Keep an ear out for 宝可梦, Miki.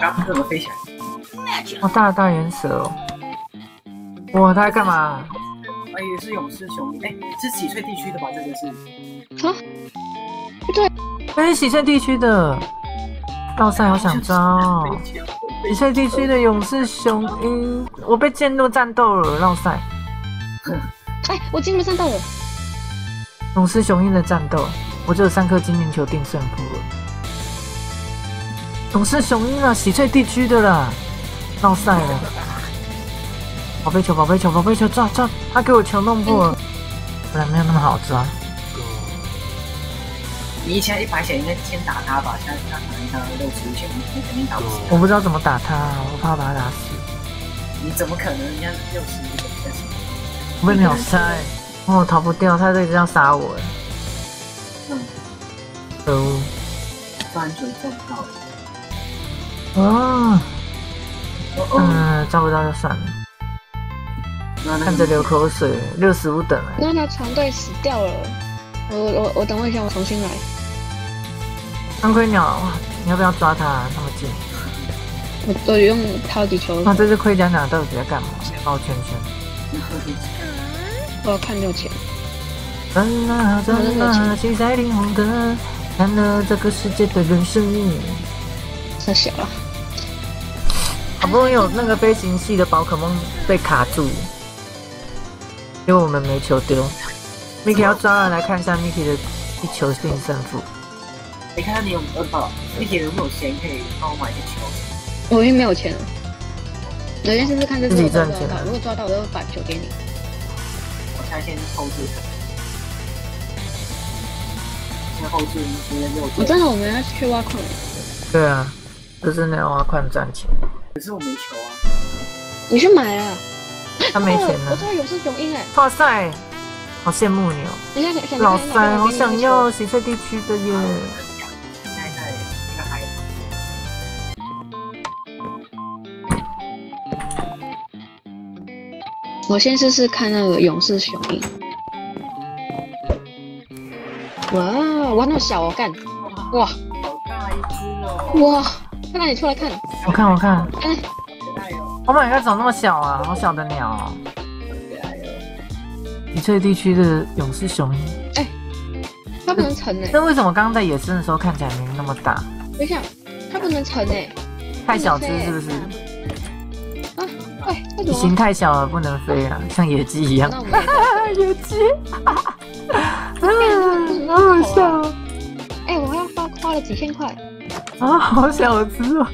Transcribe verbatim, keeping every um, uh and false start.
然后它怎么飞起来？哦，大大岩蛇哦！哇，它在干嘛？哎，也是勇士兄弟。哎，是洗翠地区的吧？这个是？啊？不对，哎，洗翠地区的。道赛好想招。洗翠地区的勇士雄鹰，我被剑怒战斗了，道赛。哎，我金牛战斗了。勇士雄鹰的战斗，我只有三颗金元球定胜负了。 勇士雄鹰啊，洗翠地区的啦，闹赛了！宝贝球，宝贝球，宝贝球，抓抓！他给我球弄破了，本来没有那么好抓。你以前一百险应该先打他吧，现在他可能打六十险，你肯定打不死。我不知道怎么打他，我怕把他打死。你怎么可能？人家六十一的，我被秒杀！哦，逃不掉，他这直要杀我哎！嗯，可恶！翻转再到。 哦，嗯，抓不到就算了，看着流口水，六十五等。那他船队死掉了，我我我等我一下，我重新来。安盔鸟，你要不要抓他、啊？那么近，我都用超级球。那、啊、这只盔甲鸟到底在干嘛？绕圈圈。我要看六千。真啊真啊，七彩霓虹灯，看了这个世界的人是你。 太小了，好不容易有那个飞行系的宝可梦被卡住，因为我们没球丢。Miki 要抓了，来看一下 Miki 的一球定胜负。你看看你有多少 ？Miki 有没有钱可以帮我买一个球？我已经没有钱了。我先试试看这次自己赚钱。如果抓到，我就把球给你。我现在先后置，先后置，你先六。我真的我们要去挖矿。对啊。 就是那挖矿赚钱，可是我没球啊！你去买了，他没钱了。我这有是雄鹰哎！哇塞，好羡慕你哦！等一下，老三，好想要洗翠地区的耶！现在在一个海旁。我先试试看那个勇士雄鹰。哇，哇那么小哦，干！哇，好大一只哦！哇。 看，你出来看。我看，我看。哎，可爱哦 ！Oh my god， 长那么小啊，好小的鸟、啊。可爱哦！以色列地区的勇士雄鹰。哎、欸，它不能沉哎、欸。那为什么刚刚在野生的时候看起来没那么大？等一下，它不能沉哎、欸。太小只是不是？啊，哎、欸，体型太小了，不能飞啊，像野鸡一样。哈哈，野鸡。哈哈，嗯，好好笑。哎、欸，我还要花花了几千块。 啊，好小只哦！